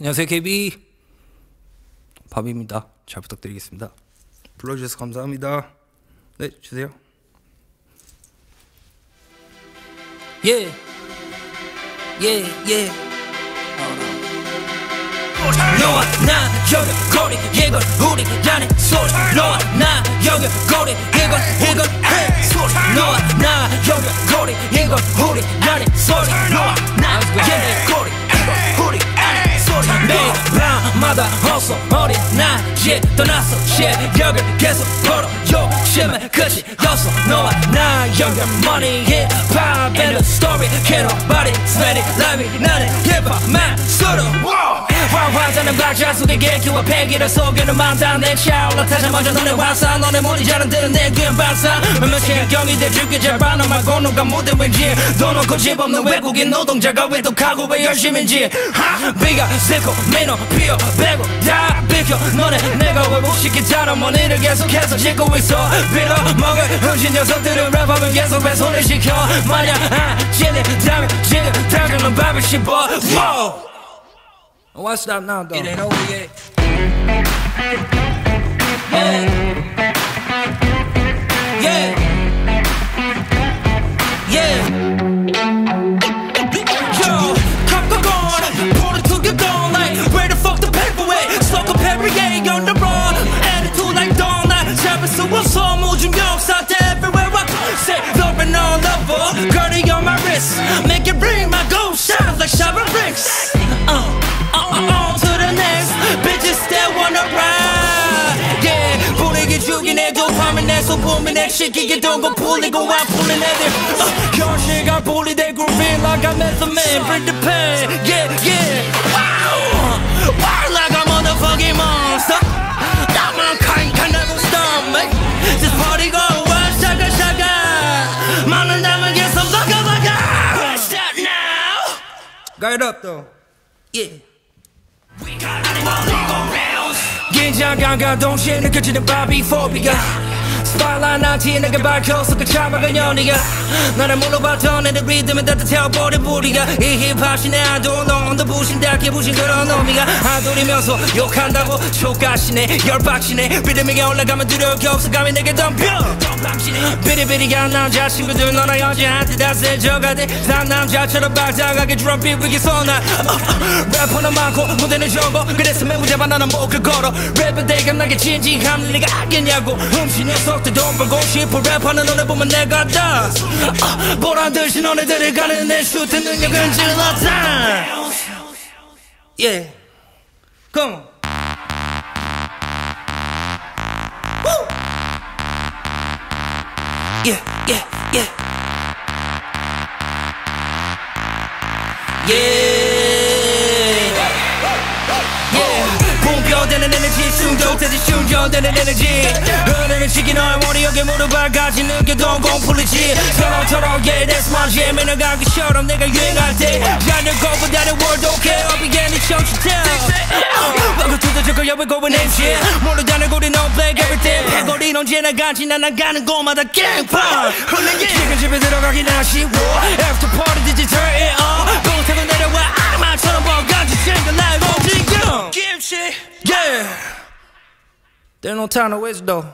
안녕하세요, KB 밥입니다. 잘 부탁드리겠습니다. 불러주셔서 감사합니다. 네, 주세요. 예, 예, 예. 너와 나 연결고리 이건 우리라는 소리. 너와 나 연결고리 이건 우리라는 소리. 너와 나 연결고리 이건 우리라는 소리. 너와 나 연결고리 이건 우리라는 소리. 매일 밤마다 어서 어린 나에 떠나서 새벽을 계속 걸어 욕심의 끝이 없어. 너와 나 연결 money hip hop and the story. Can't nobody sweat it like me. 나는 힙합만 쓰러 환상은 박자 속에 개기와 패기를 속이는 망상. 내 차올라타자 먼저 너네 환상. 너네 머리 자른 들은 내 귀엔 반상. 몇몇 시간경이 돼 죽게 잘 봐. 너 말고 누가 못해 왠지 돈 없고 집 없는 외국인 노동자가 왜 독하고 왜 열심인지. 비가 새고 민호 피어 빼고 다 비켜. 너네 내가 왜복시키잖아 머니를 계속해서 짓고 있어. 빌어먹을 흠신 녀석들을 랩하면 계속 훼손을 시켜. 만약 안 지내다면 지금 당장은 밥을 씹어. Wow. What's that now, though? It ain't over yet. Yeah. Yeah. Yeah. Yo, cop the gun, pull it to your gun, like where the fuck the paper at? Stuck a Perrier on the run, attitude like dawn, like seven suits on, 모든 명사들 everywhere I go. Say love and all over, girl on my wrist, make it ring, my ghost sounds like shower bricks. On to the next bitches that wanna ride. Yeah, 분위기 죽이네 도파민에 소품이네 시키게 돈고 풀리고 안 풀린 애들. 현실과 분리돼 grooving like I'm Method Man. Break the pain, yeah, yeah. Wow, wow like a motherfucking monster. 나만 칸칸 하고 stomach. This party go wild, shaka shaka. 많은 남은 계속 바꿔바꿔. What's that now? Got it up though, yeah. 긴장감과 동시에 느껴지는 바비 포비가 스파일라인 낙지에 내게 밝혀서 그 참아간 연이가 나를 물어봤던 애들 리듬에 따뜻해버린 뿌리가 이 힙합신의 아도 넌도 부신다 개부신 그런 의미가 아돌이면서 욕한다고 쇼가시네 열박시네 비듬에게 올라가면 두려울 게 없어 감히 내게 덤벼 비리비리한 남자친구들 너나 여자한테 다 세져가대 난 남자처럼 발작하게 드럼빛 위기서나 래퍼는 많고 무대는 적어 그래서 매부잡아 나는 목을 걸어 랩은 대감나게 진지함을 네가 알겠냐고 훔친 녀석 돈 벌고 싶어 랩하는 너네 보면 내가 다 보란듯이 너네들이 가는 내 슈트 능력은 질렀다. Yeah, come on. Woo. Yeah, yeah, yeah. Yeah, yeah. 분별되는 에너지 충족되듯 충전되는 에너지 흐르는 시기 너의 머리역에 무릎을 가지는 게 동공 풀리지 서로서로 yeah that's my jam. 내 가기처럼 내가 유행할 때 자는 것보다는 world okay I'll be getting show to tell welcome to the jungle yeah we're going in shit 모르다는 고리 no play every day 패거리 언제나 가지 난 나가는 곳마다 갱판 흘리게 지금 집에 들어가긴 아쉬워 after party did you turn it on 동태로 내려와 악마처럼 버거지 생각 like oh 지금 Yeah, there's no time to waste though,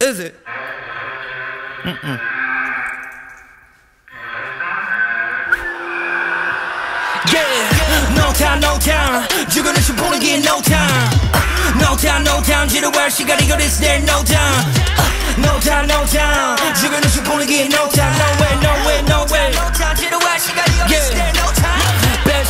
is it? Mm-mm. Yeah, no time, no time. 죽어는 시 보는 게 no time. No time, no time. 지루할 시간이 걸릴 때 no time. No time, no time. 죽어는 시 보는 게 no time. No way, no way, no way. No time, 지루할 시간이 걸릴 때 no time.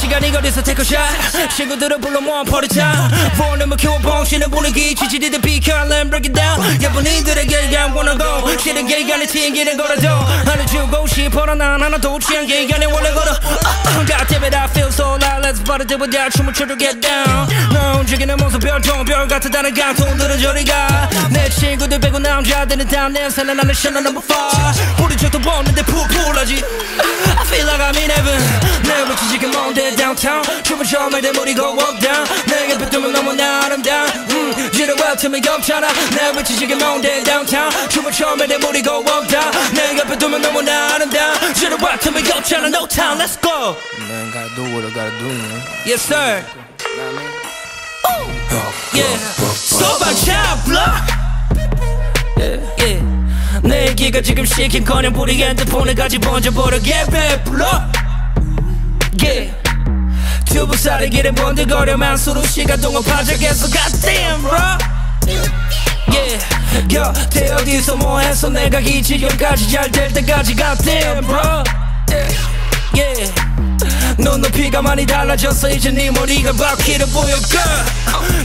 시간이 걸려서 테크샷 친구들은 불러 모아 버리자 볼륨을 키워 봉신을 분위기 지지리들 비켜 Let's break it down 예쁜이들에게 I wanna go 싫은 기간에 튕기는 거라도 하늘 주고 싶어라 난 하나도 취한 기간에 원래 걸어 God damn it I feel so loud Let's party 들보다 춤을 추려 get down 너 움직이는 모습 별종 별 같았다는 강통들은 저리가 내 친구들 빼고 남자들은 다 냄새나 나는 신나 number 5 우리 적도 보는데 푹푹하지 I feel like I'm in heaven 내 위치 지금 먼데 downtown 춤을 춰 매일 머리 go walk down 내게 뱉으면 너무나 아름다운 지루할 틈이 없잖아 내 위치 지금 먼데 downtown 춤을 춰 매일 머리 go walk down 내게 뱉으면 너무나 아름다운 지루할 틈이 없잖아 no time let's go man gotta do what I gotta do man yes sir 소박 샤블러 내 얘기가 지금 시킨커녕 우리 핸드폰에 같이 번져버려게 배불러 튜브살의 길에 번들거려만 수루시가 동안 파자겠어 goddamn bro 곁에 어디서 뭐해서 내가 이 지경까지 잘될 때까지 goddamn bro 눈높이가 많이 달라졌어 이제 네 머리가 바퀴를 보여 girl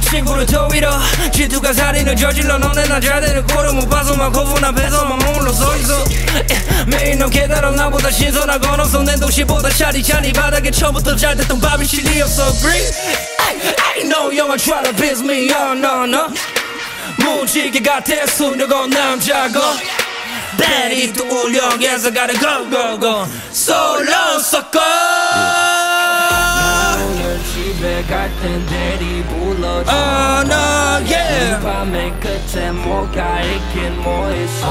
친구를 더 잃어 지두가 살인을 저질러 너네 나 잘되는 꼴을 못 봐서 막 고분 앞에서만 머물러 서있어 매일 넌 깨달아 나보다 신선한 건 없어 내 도시보다 차리차리 바닥에 처음부터 잘됐던 밥이 실리였어 breathe I know you're trying to piss me off no no 무지개 같아 수녀고 남자고 Daddy 또 울려서 gotta go go go So long sucker 집에 갈 텐데 니 불러줘 이 밤의 끝에 뭐가 있긴 뭐 있어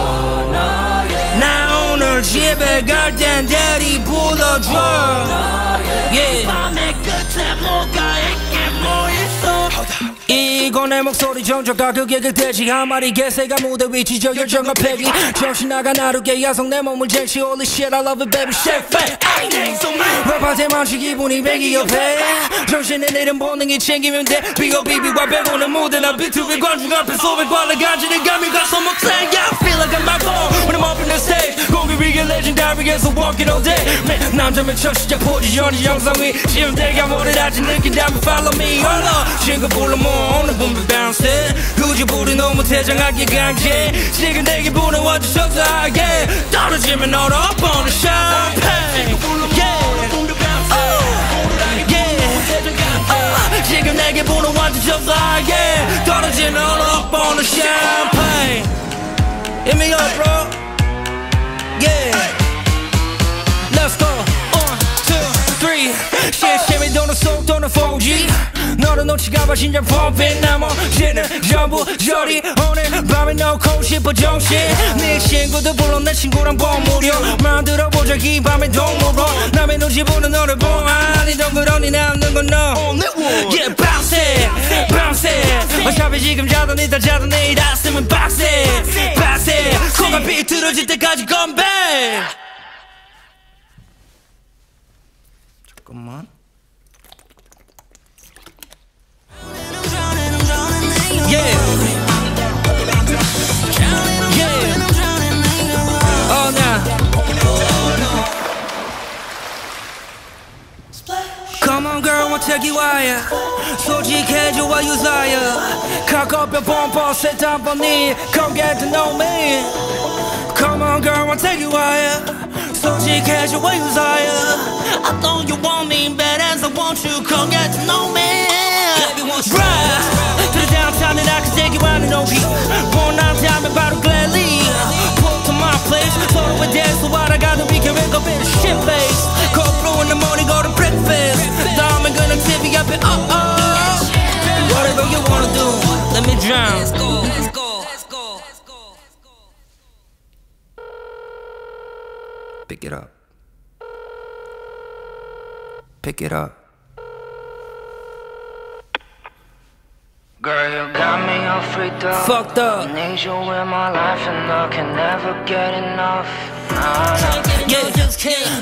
나 오늘 집에 갈 텐데 니 불러줘 이 밤의 끝에 뭐가 있긴 뭐 있어 이건 내 목소리 정조가 그게 그대지 한 마리 개새가 무대 위치 저 열정과 패기 정신 나가 나르게 야성 내 몸을 쟁취 Holy shit I love it baby shit fat I need some man 랩한테 마치 기분이 백이 옆에 정신의 내린 본능이 챙기면 돼 B.O.B.B와 배고는 무대 나 B2B 관중 앞에 소백과를 가지는 감이 가서 못 쎄 I feel like I'm back home when I'm up in the stage 공기 위에 legendary에서 walking all day man 남자면 첫 시작 포지션이 영상 위 지금 내가 뭐를 아직 느낀다면 follow me all up 지금 불러 뭐 오늘 봄비 bounce 굳이 불이 너무 태장하게 강제 지금 내 기분은 완전 적당하게 떨어지면 얼어 뻔한 샴페인 지금 내 기분은 완전 적당하게 떨어지면 얼어 뻔한 샴페인 Hit me up bro Yeah Let's go 1, 2, 3 Shit shimmy 도는 속 도는 4G 너를 놓치가봐 심장 펌핑 나머지는 전부 저리 오늘 밤에 넣고 싶어 정신 네 친구도 불러 내 친구랑 버무려 만들어보자 이 밤의 동물로 남의 눈치 보는 너를 봉하니던 그러니 남는 건 너 Yeah bounce it bounce it 어차피 지금 자던 이따 자던 내일 아침은 bounce it bounce it 코가 비틀어질 때까지 건배 잠깐만 Take you higher 솔직해져 what you desire cock up your bumper sit down on me come get to know me come on girl I'll take you higher 솔직해져 what you desire I thought you want me bad as I want you come get to know me baby won't you ride to the downtown that I can take you out and OP born out time and battle gladly pull to my place photo and dance so what I got we can wake up in a shit face call through in the morning go to breakfast Whatever you wanna do, let me drown. Let's go, let's go, let's go, let's go, let's go. Pick it up. Pick it up. Girl, you got me all freaked up. Fucked up. Need you in my life and I can never get enough.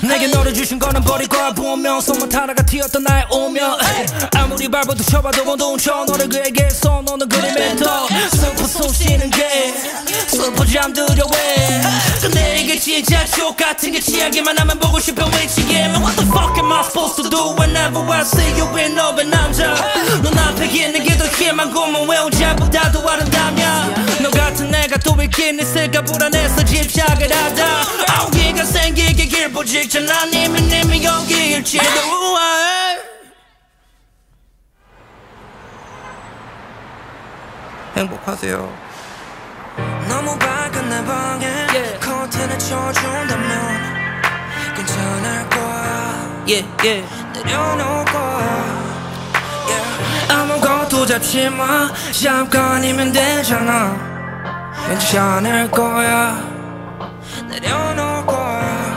내게 너를 주신 거는 버리고 보면 손만 하나가 튀었던 나의 오면 아무리 발버둥 쳐봐도 못 훔쳐 너를 그에게 써놓는 그림에 더 슬퍼 숨 쉬는 게 슬퍼 잠들려 왜 내게 진짜 족 같은 게 취하기만 하면 보고 싶어 외치기만 What the fuck am I supposed to do whenever I see you in 너의 남자 넌 앞에 있는 게 더 희망 고문 왜 혼자보다 더 아름답냐 너 같은 내가 또 있긴 있을까 불안해서 집착을 하다 아우기가 생기게 길보직잖아 님이 여기일지도 행복하세요 너무 밝은 내 방에 커튼을 쳐준다면 괜찮을 거야 내려놓을 거야 아무것도 잡지 마 잠깐이면 되잖아 괜찮을 거야 내려놓을 거야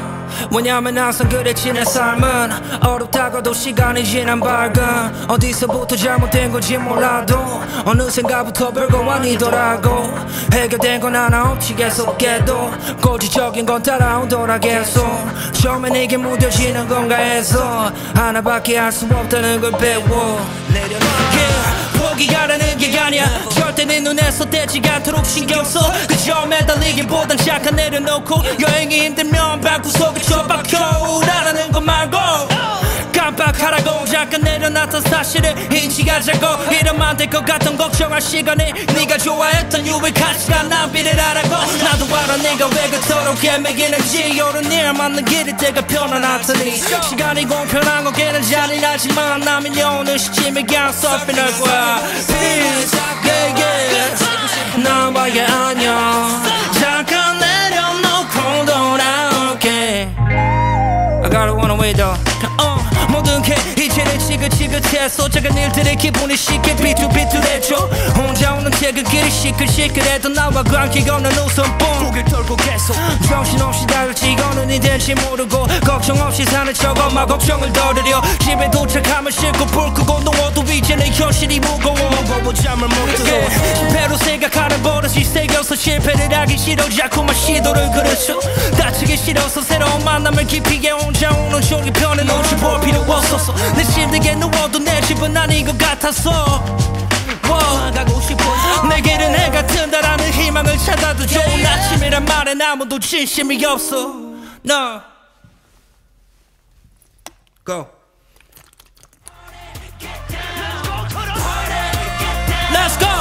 뭐냐면 항상 그랬지 내 삶은 어렵다고도 시간이 지난 밝은 어디서부터 잘못된 건지 몰라도 어느샌가부터 별거 아니더라고. 해결된 건 하나 없지 계속 깨도 고지적인 건 따라오더라 계속. 처음엔 이게 무뎌지는 건가 해서 하나밖에 할 수 없다는 걸 배워. 포기하라는 게 아니야. 절대 네 눈에서 떼지가 않도록 신경 써. 그저 매달리기보단 잠깐 내려놓고 여행이 힘들면 방구석에 처박혀 우울하라는 거 말고 깜빡하라고. 잠깐 내려놨던 사실을 인지하자고. 이러면 안 될 것 같던 걱정할 시간에 네가 좋아했던 유익한 시간 낭비를 하라고. 나도 알아 네가 왜 그토록 애매기는지. 요런 일 맞는 길이 때가 편안하더니 시간이 공평한 건 걔는 잔인하지만 남은 여운을 시침에 그냥 서핑할 거야. Peace, yeah, yeah. 나와의 안녕. 잠깐 내려놓고 돌아올게. I gotta run away though. 모든 게 이제는 지긋지긋해서 작은 일들의 기분이 쉽게 비뚤비뚤해져. 혼자 오는 퇴근길이 시끌시끌해도 나와 관계 없는 웃음뿐. 고개 털고 계속 정신없이 나를 찍어는 이댄지 모르고 걱정 없이 사는 척 엄마 걱정을 덜으려. 집에 도착하면 씻고 불 끄고 누워도 이제는 현실이 무거워 잠을 못 들어. 실패로 생각하는 버릇이 새겨서 실패를 하기 싫어 자꾸만 시도를 그르쳐. 다치기 싫어서 새로운 만남을 깊이게 혼자 오는 조기편에 놓지 볼 필요 없었어. 내 침대에 누워도 내 집은 아닌 것 같았어. 가고 싶어. 내 길은 해가 뜬다라는 희망을 찾아도 좋은 아침이란 말엔 아무도 진심이 없어. No. Go. Let's go.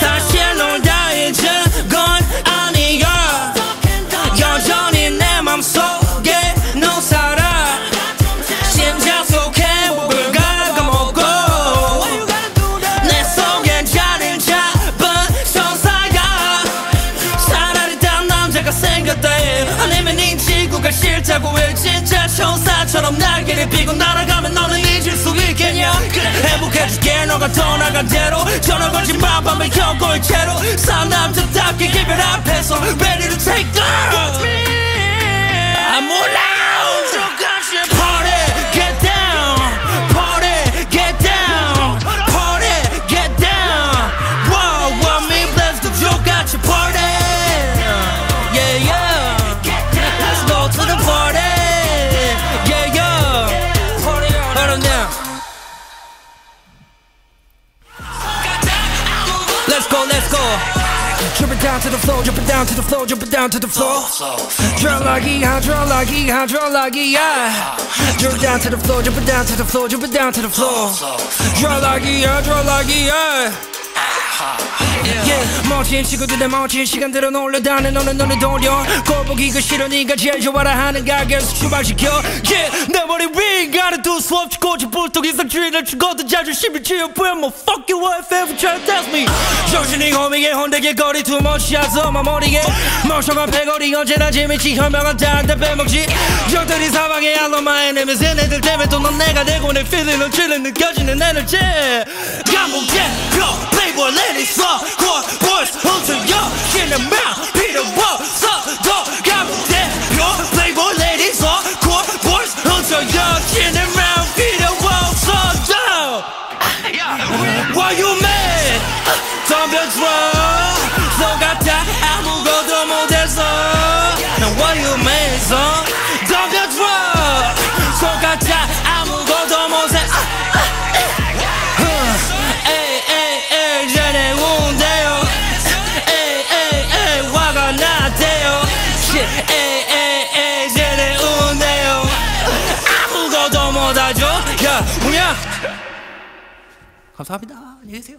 사실 널 다 잊은 건 아니야. 여전히 내 맘속에 너 살아. 싫다고 해 진짜 천사처럼 날개를 피고 날아가면 너는 잊을 수 있겠냐. 그래 행복해줄게 너가 떠나간 대로. 전화 걸지 마 밤을 겪고 이제로 산 남자답게 이별 앞에서 ready to take down I'm all out. Party get down. Party get down. Party get down. Wow wow me let's go. You got your party. Yeah yeah. Let's go. Drop it down to the floor, drop it down to the floor, drop it down to the floor. Drop like he hot, drop like he hot, drop like he hot. Drop it down to the floor, drop it down to the floor, drop it down to the floor. Drop like he hot, drop like he hot. Yeah. 멋진 친구들의 멋진 시간들은 올려다는 너는 눈을 돌려. 꼴보기가 싫어 네가 제일 좋아라 하는 가게에서 추방시켜. Yeah. 내 머리 위가는 두 수없이 고집 불뚝 이상 주인을 죽어도 자존심이 지어보여. 뭐 fuck your wife every time that's me. 정신이 호미게 혼되게 거리 두머시야서 머머리에 멍청한 패거리 언제나 재밌지 현명한 딴데 빼먹지. 적들이 사방에 all of my enemies 얘네들 때문에 또 넌 내가 되고 내 feeling은 질은 느껴지는 에너지. 감옥에 go baby let it slow. Core boys 훔쳐요 신의 맘 필요 없어도 감옥에 go baby let it slow. Core boys 훔쳐요 신의 맘 필요 없어도. Why you mad? 덤벼줘 너가 다 아무것도 못해서. Now why you mad son? 덤벼줘 너가 다 아무것도 못해. 에이 에이 에이 쟤네 운대요. 에이 에이 에이 화가 나대요. Shit 에이 에이 에이 쟤네 운대요. 아무것도 못하죠. 야 뭐냐 감사합니다. 안녕히 계세요.